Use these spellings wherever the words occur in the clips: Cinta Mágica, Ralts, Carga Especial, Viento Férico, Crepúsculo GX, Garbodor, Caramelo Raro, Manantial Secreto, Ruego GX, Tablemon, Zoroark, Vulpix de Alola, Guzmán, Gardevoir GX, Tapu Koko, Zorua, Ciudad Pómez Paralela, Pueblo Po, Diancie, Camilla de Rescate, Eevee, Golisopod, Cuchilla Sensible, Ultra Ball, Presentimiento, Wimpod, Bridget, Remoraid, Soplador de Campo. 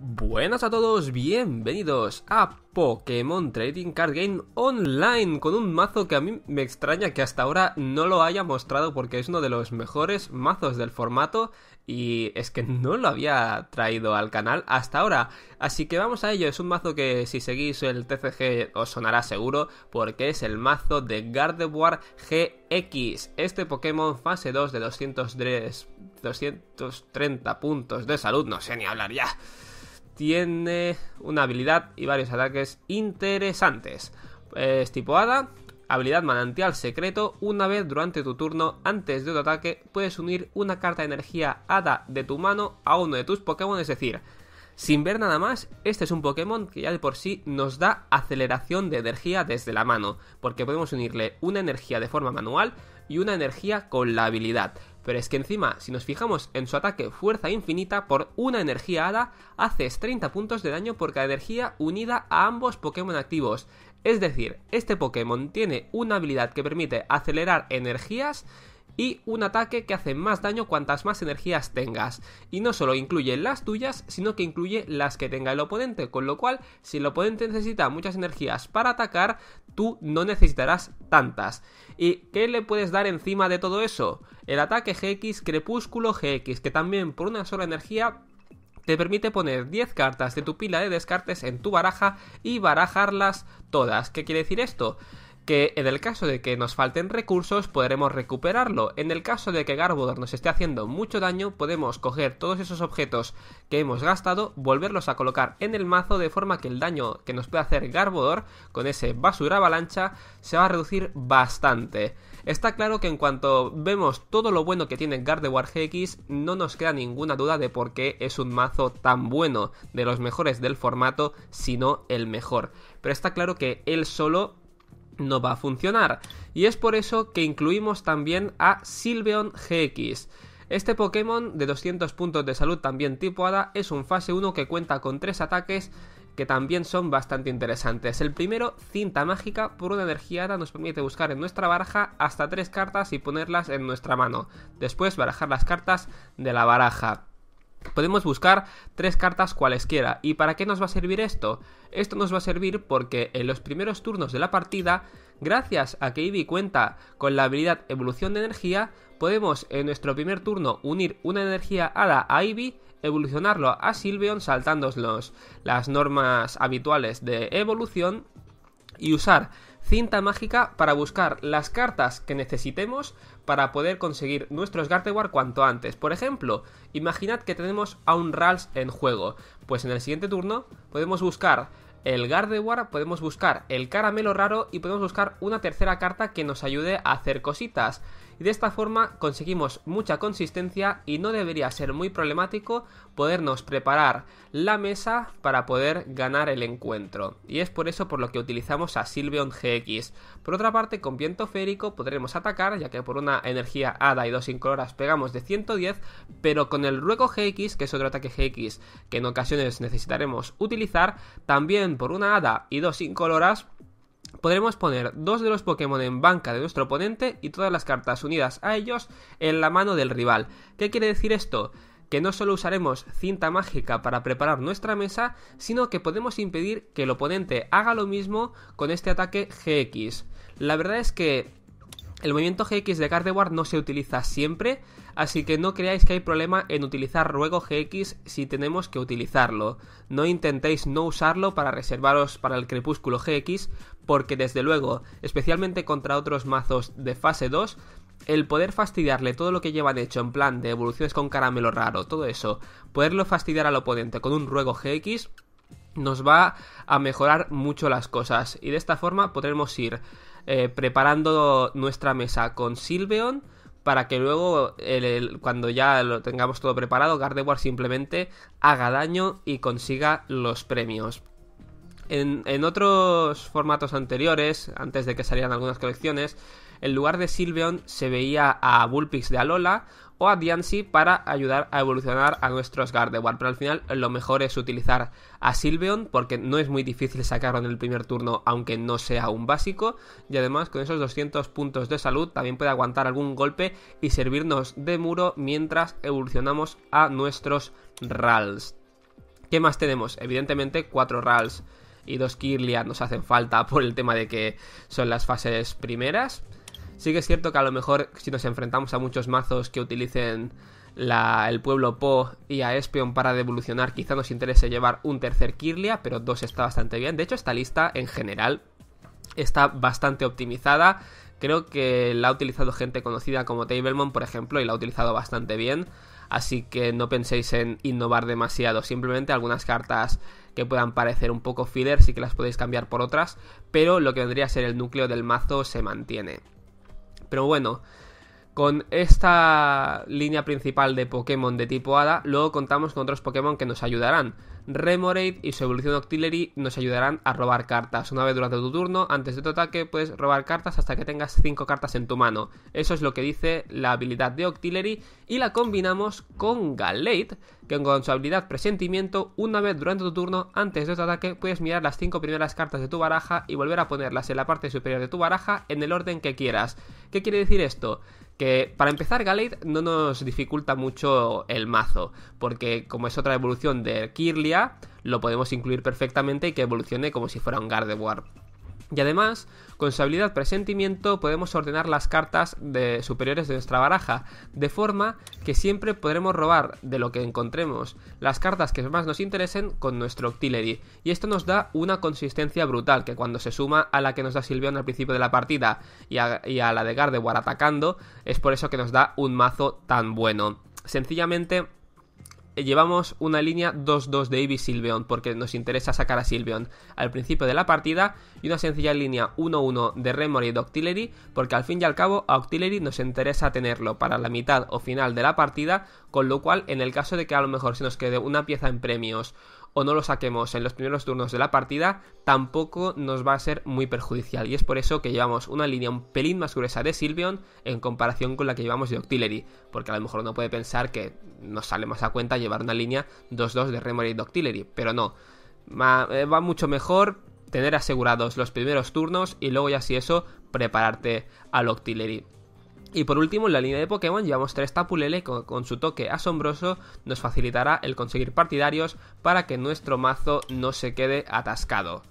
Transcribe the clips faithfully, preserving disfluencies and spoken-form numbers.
Buenas a todos, bienvenidos a Pokémon Trading Card Game Online con un mazo que a mí me extraña que hasta ahora no lo haya mostrado porque es uno de los mejores mazos del formato y es que no lo había traído al canal hasta ahora, así que vamos a ello. Es un mazo que si seguís el T C G os sonará seguro porque es el mazo de Gardevoir G X, este Pokémon fase dos de doscientos tres, doscientos treinta puntos de salud, no sé ni hablar ya. Tiene una habilidad y varios ataques interesantes. Es tipo Hada, habilidad Manantial Secreto. Una vez durante tu turno, antes de otro ataque, puedes unir una carta de energía Hada de tu mano a uno de tus Pokémon. Es decir, sin ver nada más, este es un Pokémon que ya de por sí nos da aceleración de energía desde la mano, porque podemos unirle una energía de forma manual y una energía con la habilidad. Pero es que encima, si nos fijamos en su ataque Fuerza Infinita, por una energía Hada, haces treinta puntos de daño por cada energía unida a ambos Pokémon activos. Es decir, este Pokémon tiene una habilidad que permite acelerar energías y un ataque que hace más daño cuantas más energías tengas. Y no solo incluye las tuyas, sino que incluye las que tenga el oponente, con lo cual, si el oponente necesita muchas energías para atacar, tú no necesitarás tantas. ¿Y qué le puedes dar encima de todo eso? El ataque G X, Crepúsculo G X, que también por una sola energía te permite poner diez cartas de tu pila de descartes en tu baraja y barajarlas todas. ¿Qué quiere decir esto? Que en el caso de que nos falten recursos podremos recuperarlo. En el caso de que Garbodor nos esté haciendo mucho daño, podemos coger todos esos objetos que hemos gastado, volverlos a colocar en el mazo, de forma que el daño que nos puede hacer Garbodor con ese basura avalancha se va a reducir bastante. Está claro que en cuanto vemos todo lo bueno que tiene Gardevoir G X, no nos queda ninguna duda de por qué es un mazo tan bueno, de los mejores del formato, si no el mejor. Pero está claro que él solo no va a funcionar, y es por eso que incluimos también a Sylveon G X. Este Pokémon de doscientos puntos de salud, también tipo Hada, es un fase uno que cuenta con tres ataques que también son bastante interesantes. El primero, Cinta Mágica, por una energía Hada nos permite buscar en nuestra baraja hasta tres cartas y ponerlas en nuestra mano, después barajar las cartas de la baraja. Podemos buscar tres cartas cualesquiera. ¿Y para qué nos va a servir esto? Esto nos va a servir porque en los primeros turnos de la partida, gracias a que Eevee cuenta con la habilidad Evolución de Energía, podemos en nuestro primer turno unir una energía Hada a Eevee, evolucionarlo a Sylveon saltándonos las normas habituales de evolución y usar Cinta Mágica para buscar las cartas que necesitemos para poder conseguir nuestros Gardevoir cuanto antes. Por ejemplo, imaginad que tenemos a un Ralts en juego. Pues en el siguiente turno podemos buscar el Gardevoir, podemos buscar el Caramelo Raro y podemos buscar una tercera carta que nos ayude a hacer cositas. Y de esta forma conseguimos mucha consistencia y no debería ser muy problemático podernos preparar la mesa para poder ganar el encuentro. Y es por eso por lo que utilizamos a Sylveon G X. Por otra parte, con Viento Férico podremos atacar, ya que por una energía Hada y dos incoloras pegamos de ciento diez, pero con el Ruego G X, que es otro ataque G X que en ocasiones necesitaremos utilizar, también por una Hada y dos incoloras podremos poner dos de los Pokémon en banca de nuestro oponente y todas las cartas unidas a ellos en la mano del rival. ¿Qué quiere decir esto? Que no solo usaremos Cinta Mágica para preparar nuestra mesa, sino que podemos impedir que el oponente haga lo mismo con este ataque G X. La verdad es que el movimiento G X de Gardevoir no se utiliza siempre, así que no creáis que hay problema en utilizar Ruego G X si tenemos que utilizarlo. No intentéis no usarlo para reservaros para el Crepúsculo G X, porque desde luego, especialmente contra otros mazos de fase dos, el poder fastidiarle todo lo que llevan hecho en plan de evoluciones con Caramelo Raro, todo eso, poderlo fastidiar al oponente con un Ruego G X nos va a mejorar mucho las cosas. Y de esta forma podremos ir eh, preparando nuestra mesa con Sylveon para que luego, el, el, cuando ya lo tengamos todo preparado, Gardevoir simplemente haga daño y consiga los premios. En, en otros formatos anteriores, antes de que salieran algunas colecciones, en lugar de Sylveon se veía a Vulpix de Alola o a Diancie para ayudar a evolucionar a nuestros Gardevoir, pero al final lo mejor es utilizar a Sylveon porque no es muy difícil sacarlo en el primer turno, aunque no sea un básico, y además con esos doscientos puntos de salud también puede aguantar algún golpe y servirnos de muro mientras evolucionamos a nuestros Ralts. ¿Qué más tenemos? Evidentemente cuatro Ralts y dos Kirlia nos hacen falta por el tema de que son las fases primeras. Sí que es cierto que a lo mejor si nos enfrentamos a muchos mazos que utilicen la, el Pueblo Po y a Espeon para devolucionar, quizá nos interese llevar un tercer Kirlia, pero dos está bastante bien. De hecho, esta lista en general está bastante optimizada. Creo que la ha utilizado gente conocida como Tablemon, por ejemplo, y la ha utilizado bastante bien. Así que no penséis en innovar demasiado, simplemente algunas cartas que puedan parecer un poco filler sí que las podéis cambiar por otras, pero lo que vendría a ser el núcleo del mazo se mantiene. Pero bueno, con esta línea principal de Pokémon de tipo Hada, luego contamos con otros Pokémon que nos ayudarán. Remoraid y su evolución Octillery nos ayudarán a robar cartas. Una vez durante tu turno, antes de tu ataque, puedes robar cartas hasta que tengas cinco cartas en tu mano. Eso es lo que dice la habilidad de Octillery, y la combinamos con Galate, que con su habilidad Presentimiento, una vez durante tu turno, antes de tu ataque, puedes mirar las cinco primeras cartas de tu baraja y volver a ponerlas en la parte superior de tu baraja en el orden que quieras. ¿Qué quiere decir esto? Que para empezar Galate no nos dificulta mucho el mazo, porque como es otra evolución de Kirlia, lo podemos incluir perfectamente y que evolucione como si fuera un Gardevoir. Y además, con su habilidad Presentimiento podemos ordenar las cartas de superiores de nuestra baraja, de forma que siempre podremos robar de lo que encontremos las cartas que más nos interesen con nuestro Octillery. Y esto nos da una consistencia brutal, que cuando se suma a la que nos da Sylveon al principio de la partida y a, y a la de Gardevoir atacando, es por eso que nos da un mazo tan bueno. Sencillamente llevamos una línea dos dos de Eevee Sylveon, porque nos interesa sacar a Sylveon al principio de la partida, y una sencilla línea uno uno de Remoraid y de Octillery, porque al fin y al cabo a Octillery nos interesa tenerlo para la mitad o final de la partida, con lo cual en el caso de que a lo mejor se nos quede una pieza en premios o no lo saquemos en los primeros turnos de la partida, tampoco nos va a ser muy perjudicial, y es por eso que llevamos una línea un pelín más gruesa de Sylveon en comparación con la que llevamos de Octillery, porque a lo mejor uno puede pensar que nos sale más a cuenta llevar una línea dos dos de Remoraid y de Octillery, pero no, va mucho mejor tener asegurados los primeros turnos y luego ya si eso, prepararte al Octillery. Y por último, en la línea de Pokémon llevamos tres Tapu Lele que con su toque asombroso nos facilitará el conseguir partidarios para que nuestro mazo no se quede atascado.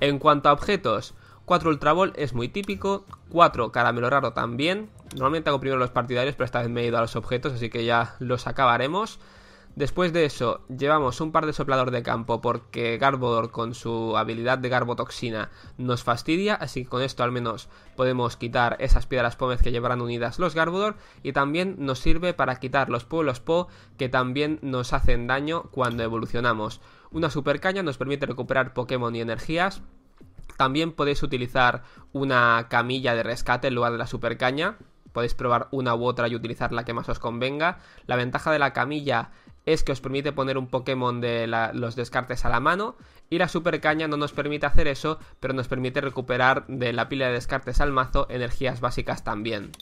En cuanto a objetos, cuatro Ultra Ball es muy típico, cuatro Caramelo Raro también. Normalmente hago primero los partidarios, pero esta vez me he ido a los objetos, así que ya los acabaremos. Después de eso, llevamos un par de soplador de campo porque Garbodor con su habilidad de Garbotoxina nos fastidia, así que con esto al menos podemos quitar esas Piedras Pómez que llevarán unidas los Garbodor, y también nos sirve para quitar los Pueblos Po que también nos hacen daño cuando evolucionamos. Una Super Caña nos permite recuperar Pokémon y energías. También podéis utilizar una camilla de rescate en lugar de la Super Caña. Podéis probar una u otra y utilizar la que más os convenga. La ventaja de la camilla es que os permite poner un Pokémon de la, los descartes a la mano, y la Super Caña no nos permite hacer eso, pero nos permite recuperar de la pila de descartes al mazo energías básicas también.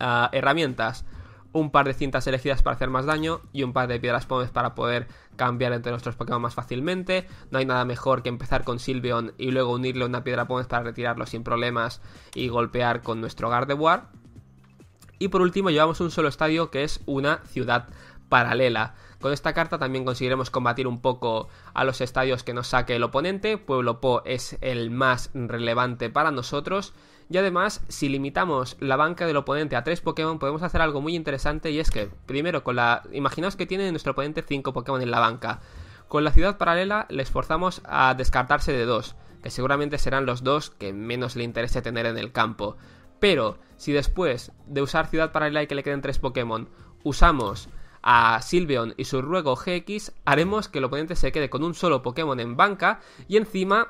Uh, herramientas, un par de cintas elegidas para hacer más daño y un par de Piedras Pómez para poder cambiar entre nuestros Pokémon más fácilmente. No hay nada mejor que empezar con Sylveon y luego unirle una Piedra Pómez para retirarlo sin problemas y golpear con nuestro Gardevoir. Y por último llevamos un solo estadio que es una ciudad paralela. Con esta carta también conseguiremos combatir un poco a los estadios que nos saque el oponente. Pueblo Po es el más relevante para nosotros, y además si limitamos la banca del oponente a tres Pokémon podemos hacer algo muy interesante, y es que primero con la... imaginaos que tiene nuestro oponente cinco Pokémon en la banca. Con la ciudad paralela les forzamos a descartarse de dos, que seguramente serán los dos que menos le interese tener en el campo. Pero si después de usar ciudad paralela y que le queden tres Pokémon usamos a Sylveon y su Ruego G X, haremos que el oponente se quede con un solo Pokémon en banca, y encima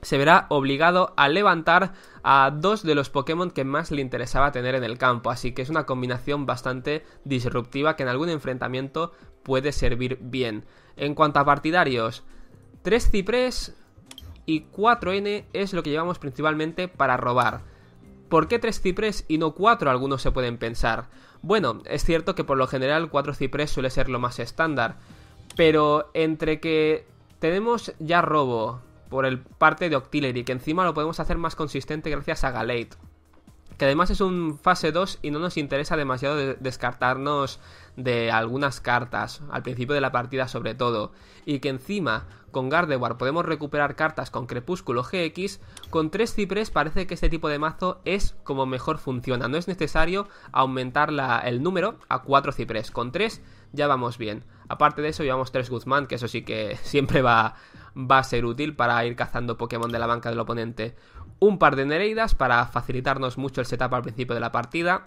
se verá obligado a levantar a dos de los Pokémon que más le interesaba tener en el campo. Así que es una combinación bastante disruptiva que en algún enfrentamiento puede servir bien. En cuanto a partidarios, tres Ciprés y cuatro N es lo que llevamos principalmente para robar. ¿Por qué tres Ciprés y no cuatro? Algunos se pueden pensar. Bueno, es cierto que por lo general cuatro Ciprés suele ser lo más estándar, pero entre que tenemos ya robo por el parte de Octillery, que encima lo podemos hacer más consistente gracias a Galate, que además es un fase dos y no nos interesa demasiado de descartarnos de algunas cartas, al principio de la partida sobre todo, y que encima con Gardevoir podemos recuperar cartas con Crepúsculo G X, con tres Ciprés parece que este tipo de mazo es como mejor funciona. No es necesario aumentar la, el número a cuatro Ciprés, con tres ya vamos bien. Aparte de eso llevamos tres Guzmán, que eso sí que siempre va, va a ser útil para ir cazando Pokémon de la banca del oponente. Un par de Nereidas para facilitarnos mucho el setup al principio de la partida.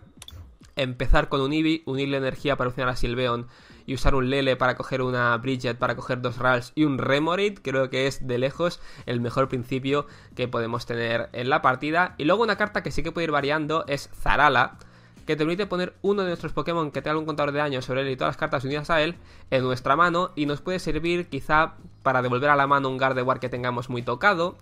Empezar con un Eevee, unir la energía para funcionar a Sylveon y usar un Lele para coger una Bridget, para coger dos Ralts y un Remoraid. Creo que es de lejos el mejor principio que podemos tener en la partida. Y luego una carta que sí que puede ir variando es Zarala, que te permite poner uno de nuestros Pokémon que tenga un contador de daño sobre él y todas las cartas unidas a él en nuestra mano, y nos puede servir quizá para devolver a la mano un Gardevoir que tengamos muy tocado.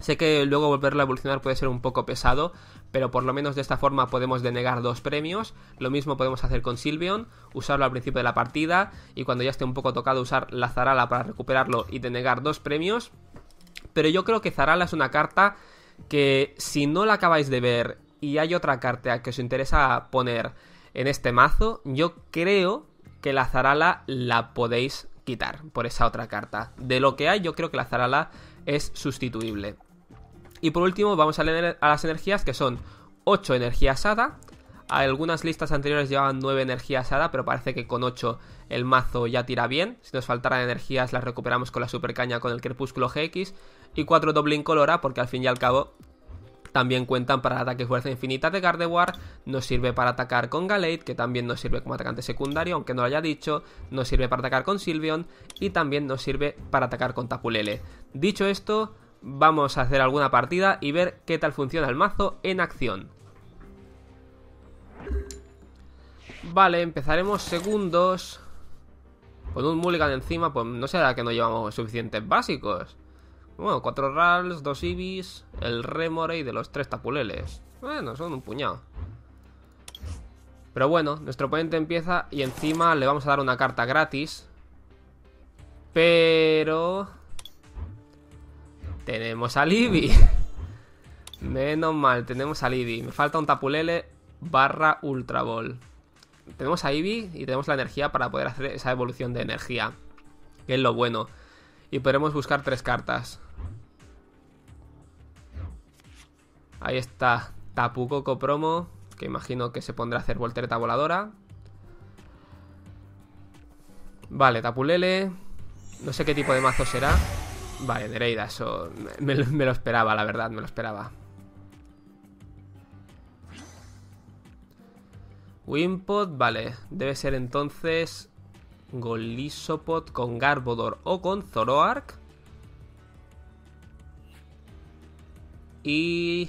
Sé que luego volverlo a evolucionar puede ser un poco pesado, pero por lo menos de esta forma podemos denegar dos premios. Lo mismo podemos hacer con Sylveon, usarlo al principio de la partida y cuando ya esté un poco tocado usar la Zarala para recuperarlo y denegar dos premios. Pero yo creo que Zarala es una carta que si no la acabáis de ver y hay otra carta que os interesa poner en este mazo, yo creo que la Zarala la podéis quitar por esa otra carta. De lo que hay, yo creo que la Zarala es sustituible. Y por último vamos a leer a las energías, que son ocho energías hada. Algunas listas anteriores llevaban nueve energías hada, pero parece que con ocho el mazo ya tira bien. Si nos faltaran energías las recuperamos con la Super Caña, con el Crepúsculo G X. Y cuatro doble incolora, porque al fin y al cabo también cuentan para el ataque Fuerza Infinita de Gardevoir, nos sirve para atacar con Galate, que también nos sirve como atacante secundario, aunque no lo haya dicho, nos sirve para atacar con Sylveon y también nos sirve para atacar con Tapu Lele. Dicho esto, vamos a hacer alguna partida y ver qué tal funciona el mazo en acción. Vale, empezaremos segundos. Con un Mulligan encima, pues no será que no llevamos suficientes básicos. Bueno, cuatro Rals, dos Eevees, el Remoraid de los tres Tapu Leles. Bueno, son un puñado. Pero bueno, nuestro oponente empieza y encima le vamos a dar una carta gratis. Pero tenemos a Eevee. Menos mal, tenemos a Eevee. Me falta un Tapu Lele barra Ultra Ball. Tenemos a Eevee y tenemos la energía para poder hacer esa evolución de energía, que es lo bueno. Y podremos buscar tres cartas. Ahí está Tapu Koko promo, que imagino que se pondrá a hacer voltereta voladora. Vale, Tapu Lele. No sé qué tipo de mazo será. Vale, Nereida, eso me, me lo esperaba, la verdad, me lo esperaba. Wimpod, vale. Debe ser entonces Golisopod con Garbodor o con Zoroark. Y...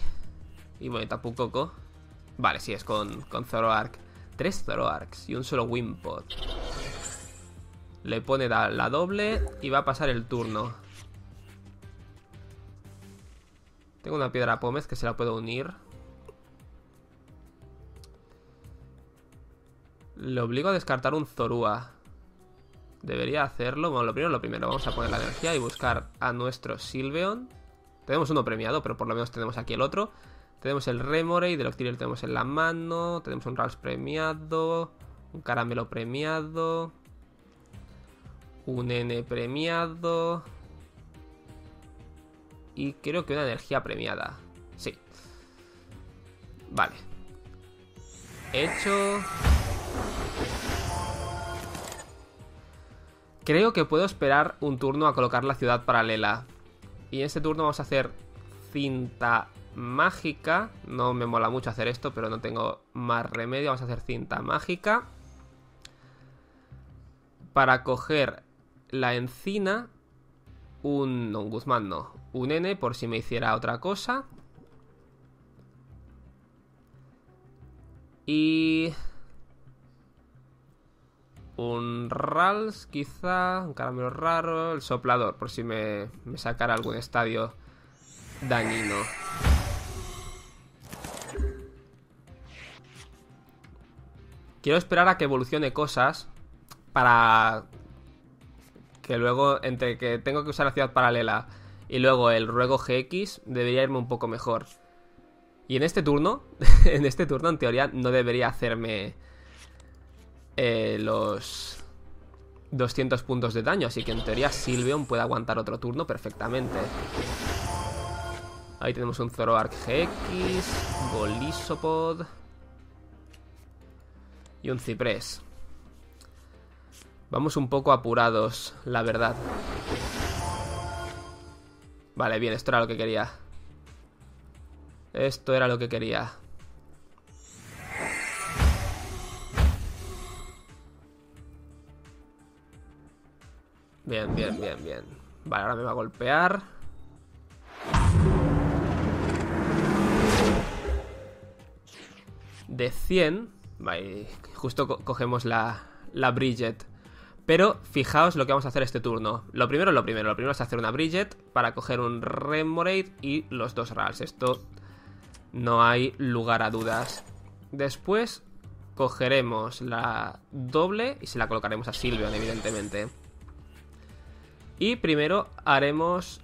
y bueno, Tapu Koko. Vale, sí, es con, con Zoroark. Tres Zoroarks y un solo Wimpod. Le pone la, la doble y va a pasar el turno. Tengo una Piedra Pómez que se la puedo unir. Le obligo a descartar un Zorua. Debería hacerlo. Bueno, lo primero, lo primero. Vamos a poner la energía y buscar a nuestro Sylveon. Tenemos uno premiado, pero por lo menos tenemos aquí el otro. Tenemos el Remoraid, del Octillery tenemos en la mano. Tenemos un Ralts premiado. Un Caramelo premiado. Un N premiado. Y creo que una energía premiada. Sí. Vale. Hecho. Creo que puedo esperar un turno a colocar la ciudad paralela. Y en este turno vamos a hacer cinta mágica. No me mola mucho hacer esto, pero no tengo más remedio. Vamos a hacer cinta mágica. Para coger la encina. Un, no, un Guzmán no. Un N por si me hiciera otra cosa. Y... un Rals, quizá, un Caramelo Raro, el Soplador, por si me, me sacara algún estadio dañino. Quiero esperar a que evolucione cosas para que luego, entre que tengo que usar la ciudad paralela y luego el Ruego G X, debería irme un poco mejor. Y en este turno, en este turno en teoría no debería hacerme... eh, los doscientos puntos de daño. Así que en teoría Sylveon puede aguantar otro turno perfectamente. Ahí tenemos un Zoroark G X, Golisopod y un Ciprés. Vamos un poco apurados, la verdad. Vale, bien, esto era lo que quería. Esto era lo que quería. Bien, bien, bien, bien. Vale, ahora me va a golpear. De cien. Vale, justo co cogemos la, la Bridget. Pero fijaos lo que vamos a hacer este turno. Lo primero es lo primero. Lo primero es hacer una Bridget para coger un Remoraid y los dos Ralts. Esto no hay lugar a dudas. Después cogeremos la doble y se la colocaremos a Sylveon, evidentemente. Y primero haremos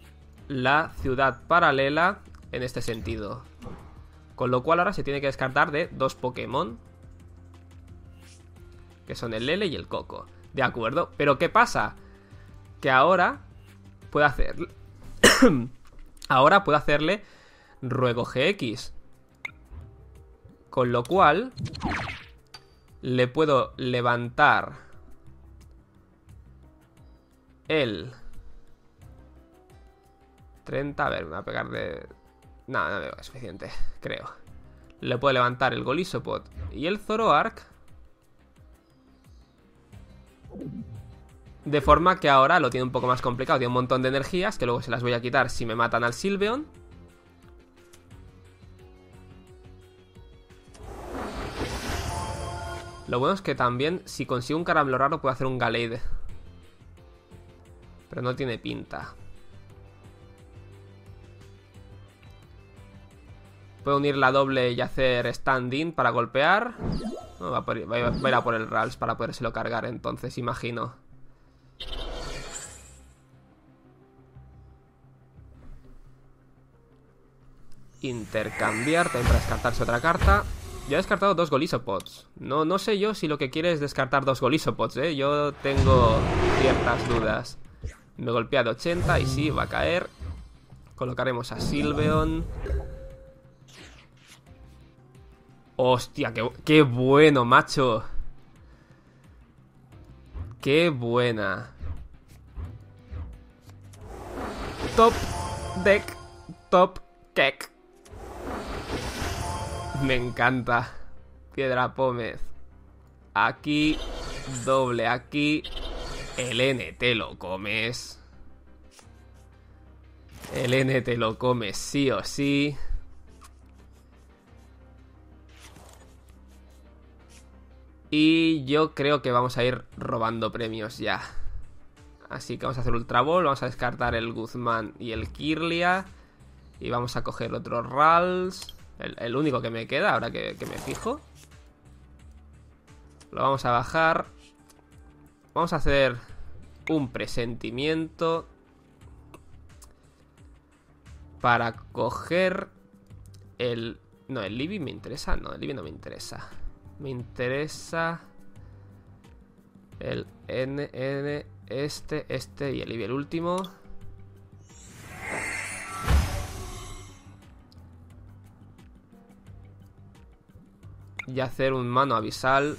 la ciudad paralela en este sentido. Con lo cual ahora se tiene que descartar de dos Pokémon, que son el Lele y el Coco. De acuerdo, pero ¿qué pasa? Que ahora puedo hacer... ahora puedo hacerle Ruego G X. Con lo cual le puedo levantar el treinta, a ver, me va a pegar de... No, no me va a suficiente, creo. Le puedo levantar el Golisopod y el Zoroark. De forma que ahora lo tiene un poco más complicado. Tiene un montón de energías que luego se las voy a quitar si me matan al Sylveon. Lo bueno es que también, si consigo un Caramelo Raro, puedo hacer un Galate. Pero no tiene pinta. Puedo unir la doble y hacer Standing para golpear. No, va a por, va a ir a por el Ralts para podérselo cargar, entonces, imagino. Intercambiar, también para descartarse otra carta. Ya he descartado dos Golisopods. No, no sé yo si lo que quiere es descartar dos Golisopods, ¿eh? Yo tengo ciertas dudas. Me he golpeado ochenta y sí, va a caer. Colocaremos a Sylveon. Hostia, qué, qué bueno, macho. Qué buena. Top deck, top cake. Me encanta. Piedra Pómez. Aquí, doble aquí. El N te lo comes. El N te lo comes sí o sí. Y yo creo que vamos a ir robando premios ya. Así que vamos a hacer Ultra Ball, vamos a descartar el Guzmán y el Kirlia. Y vamos a coger otro Ralts. El, el único que me queda, ahora que, que me fijo. Lo vamos a bajar. Vamos a hacer un presentimiento. Para coger el... No, el Eevee me interesa. No, el Eevee no me interesa. Me interesa el N, N, este, este y el Eevee, el último. Y hacer un mano abisal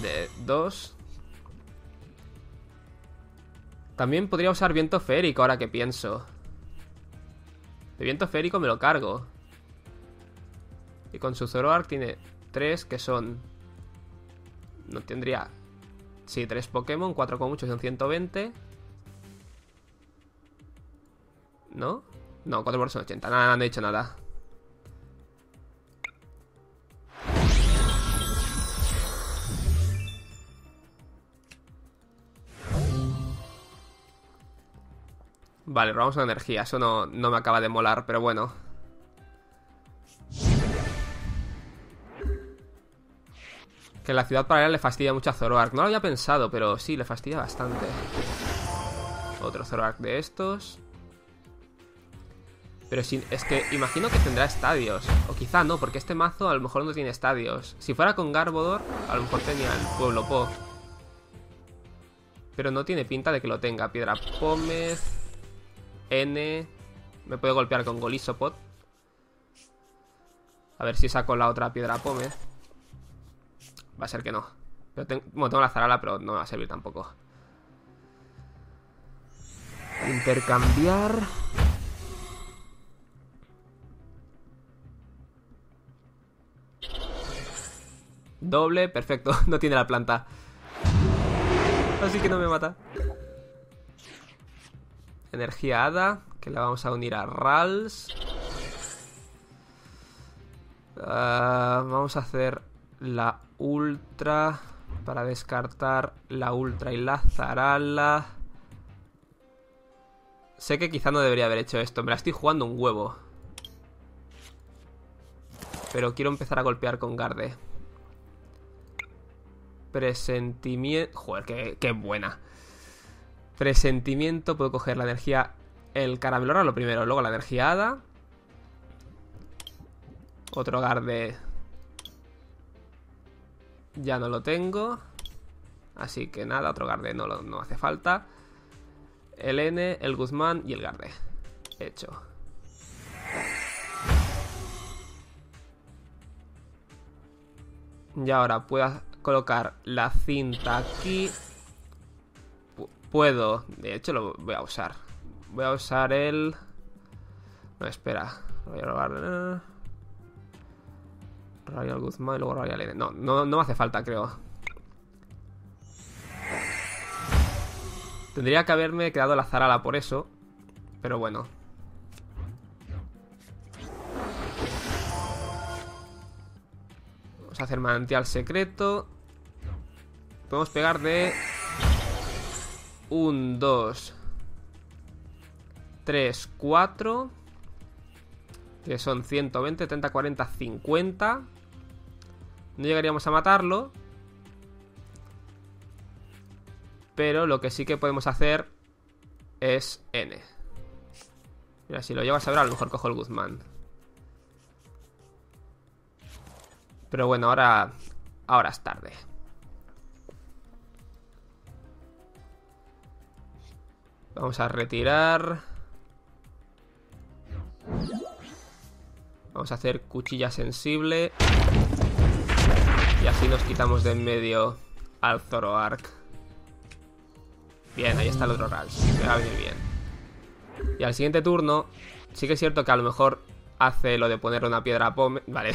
de dos. También podría usar viento férico, ahora que pienso. El viento férico me lo cargo. Y con su Zoroark tiene tres que son... No tendría... Sí, tres Pokémon, cuatro con mucho son ciento veinte. ¿No? No, cuatro por son ochenta. Nada, nada, no he dicho nada. Vale, robamos una energía. Eso no, no me acaba de molar, pero bueno. Que la ciudad paralela le fastidia mucho a Zoroark. No lo había pensado, pero sí, le fastidia bastante. Otro Zoroark de estos. Pero si, es que imagino que tendrá estadios. O quizá no, porque este mazo a lo mejor no tiene estadios. Si fuera con Garbodor, a lo mejor tenía el Pueblo Po. Pero no tiene pinta de que lo tenga. Piedra Pómez. N. Me puede golpear con Golisopod. A ver si saco la otra Piedra Pómez. Va a ser que no. Pero tengo, bueno, tengo la Zarala, pero no me va a servir tampoco. Intercambiar. Doble, perfecto. No tiene la planta. Así que no me mata. Energía Hada, que la vamos a unir a Ralts. Uh, vamos a hacer la Ultra para descartar la Ultra y la Zarala. Sé que quizá no debería haber hecho esto. Me la estoy jugando un huevo. Pero quiero empezar a golpear con Garde. Presentimiento. Joder, qué, qué buena. Presentimiento. Puedo coger la energía. El Caramelo Raro primero. Luego la energía Hada. Otro Garde. Ya no lo tengo. Así que nada, otro Garde no, lo, no hace falta. El N, el Guzmán y el Garde. Hecho. Y ahora puedo colocar la cinta aquí. Puedo, de hecho lo voy a usar. Voy a usar el... No, espera. Voy a robar... Royal Guzmán y luego Royal Eden. No, no, no me hace falta, creo. Tendría que haberme quedado la Zarala por eso. Pero bueno. Vamos a hacer Manantial Secreto. Podemos pegar de... uno, dos, tres, cuatro. Que son ciento veinte, treinta, cuarenta, cincuenta. No llegaríamos a matarlo. Pero lo que sí que podemos hacer es N. Mira, si lo llevas a ver, a lo mejor cojo el Guzmán. Pero bueno, ahora, ahora es tarde. Vamos a retirar. Vamos a hacer cuchilla sensible. Y así nos quitamos de en medio al Zoroark. Bien, ahí está el otro Ralts. Me va a venir bien. Y al siguiente turno, sí que es cierto que a lo mejor hace lo de ponerle una piedra pómez. Vale.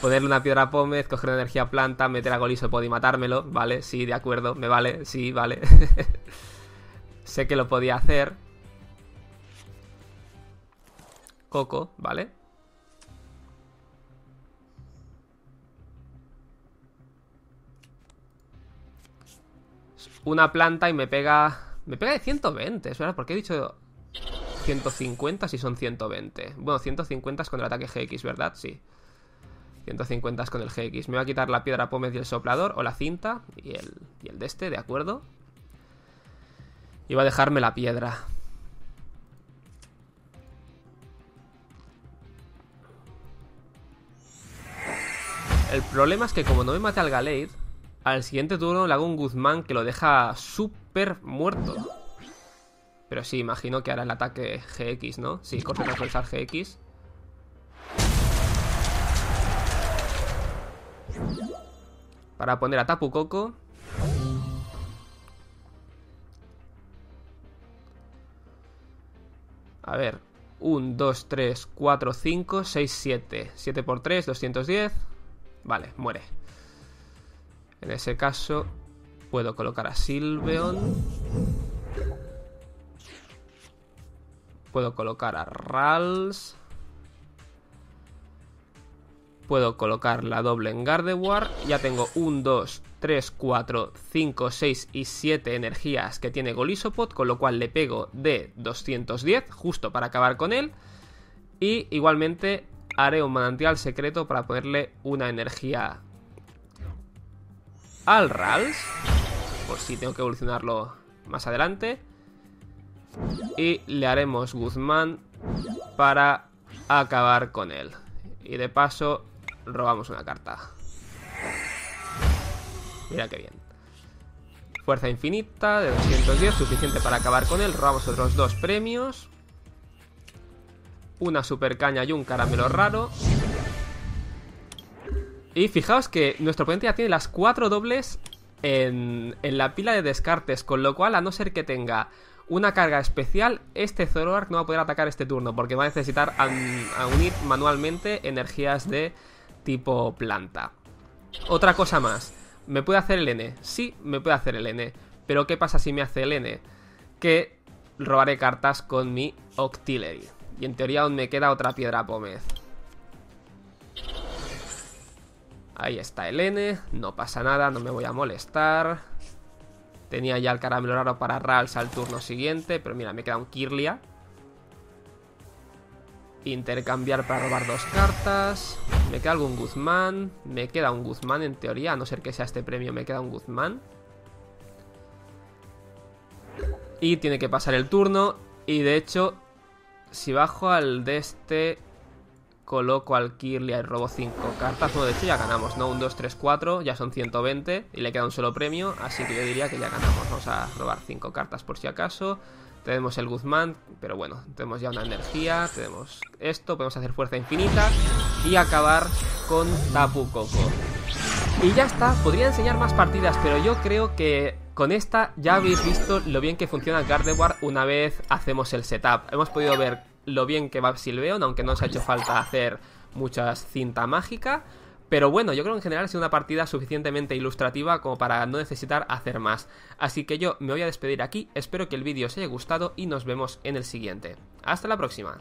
Ponerle una piedra pómez, coger una energía planta, meter a Golisopod y matármelo. Vale, sí, de acuerdo. Me vale, sí, vale. Sé que lo podía hacer. Coco, ¿vale? Una planta y me pega... Me pega de ciento veinte, ¿es verdad? ¿Por qué he dicho ciento cincuenta si son ciento veinte? Bueno, ciento cincuenta es con el ataque G X, ¿verdad? Sí. ciento cincuenta es con el G X. Me va a quitar la piedra pómez y el soplador, o la cinta y el, y el de este, ¿de acuerdo? Y va a dejarme la piedra. El problema es que como no me mate al Galate, al siguiente turno le hago un Guzmán que lo deja súper muerto. Pero sí, imagino que hará el ataque G X, ¿no? Sí, corta para pulsar G X. Para poner a Tapu Koko. A ver, uno, dos, tres, cuatro, cinco, seis, siete. siete por tres, doscientos diez. Vale, muere. En ese caso, puedo colocar a Sylveon. Puedo colocar a Ralts. Puedo colocar la doble en Gardevoir. Ya tengo uno, dos, tres, cuatro, cinco, seis y siete energías que tiene Golisopod, con lo cual le pego de doscientos diez, justo para acabar con él. Y igualmente haré un manantial secreto para ponerle una energía al Ralts, por si tengo que evolucionarlo más adelante. Y le haremos Guzmán para acabar con él. Y de paso robamos una carta. Mira qué bien. Fuerza infinita de doscientos diez, suficiente para acabar con él. Robamos otros dos premios. Una super caña y un caramelo raro. Y fijaos que nuestro oponente ya tiene las cuatro dobles en, en la pila de descartes. Con lo cual, a no ser que tenga una carga especial, este Zoroark no va a poder atacar este turno, porque va a necesitar a, a unir manualmente energías de tipo planta. Otra cosa más. ¿Me puede hacer el N? Sí, me puede hacer el N. Pero ¿qué pasa si me hace el N? Que robaré cartas con mi Octillery. Y en teoría aún me queda otra Piedra Pómez. Ahí está el N. No pasa nada, no me voy a molestar. Tenía ya el caramelo raro para Ralts al turno siguiente. Pero mira, me queda un Kirlia. Intercambiar para robar dos cartas. Me queda algún Guzmán. Me queda un Guzmán en teoría. A no ser que sea este premio, me queda un Guzmán. Y tiene que pasar el turno. Y de hecho, si bajo al de este, coloco al Kirlia y robo cinco cartas. Bueno, de hecho ya ganamos, ¿no? un, dos, tres, cuatro. Ya son ciento veinte. Y le queda un solo premio. Así que yo diría que ya ganamos. Vamos a robar cinco cartas por si acaso. Tenemos el Guzmán, pero bueno, tenemos ya una energía, tenemos esto, podemos hacer fuerza infinita y acabar con Tapu Koko. Y ya está, podría enseñar más partidas, pero yo creo que con esta ya habéis visto lo bien que funciona Gardevoir una vez hacemos el setup. Hemos podido ver lo bien que va Sylveon, aunque no nos ha hecho falta hacer muchas cinta mágica. Pero bueno, yo creo que en general ha sido una partida suficientemente ilustrativa como para no necesitar hacer más. Así que yo me voy a despedir aquí, espero que el vídeo os haya gustado y nos vemos en el siguiente. ¡Hasta la próxima!